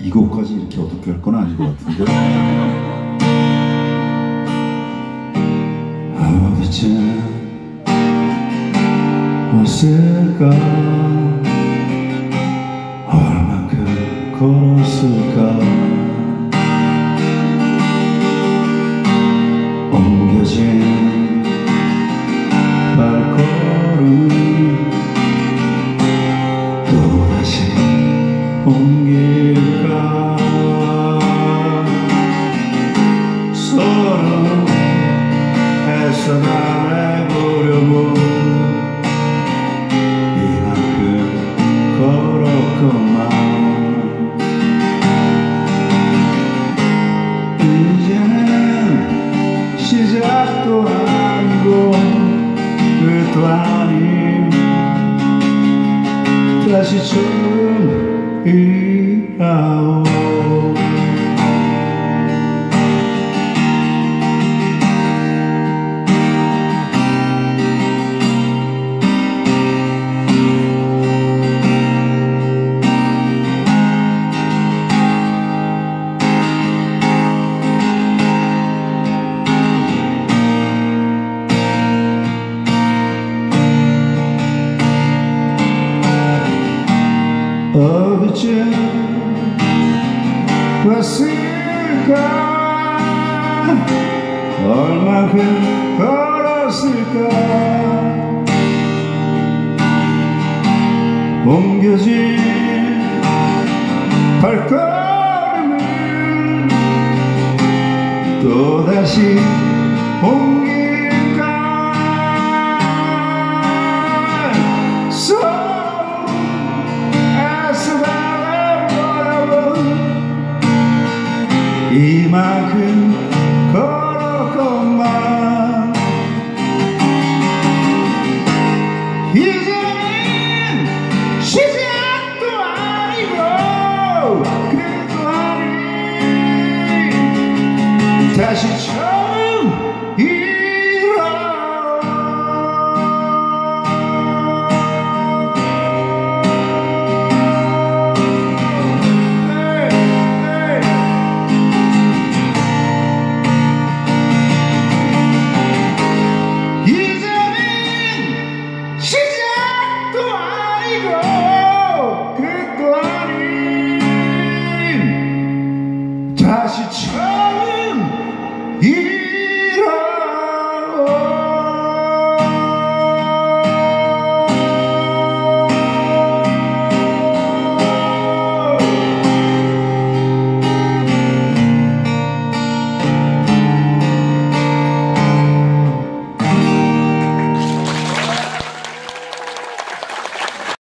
이것까지 이렇게 어떻게 할 건 아닌 것 같은데. 어디쯤 왔을까, 얼만큼 걸었을까, 옮겨진 발걸음 또다시 옮길까. 서로 애써 달래보려고 이만큼 걸었건만 이제는 시작도 아니고 끝도 아닌 다시 처음이라오. 어디쯤 왔을까, 얼마큼 걸었을까, 옮겨진 발걸음을 또다시 옮길까. 이만큼 걸었건만 이제는 시작도 아니고 끝도 아닌 다시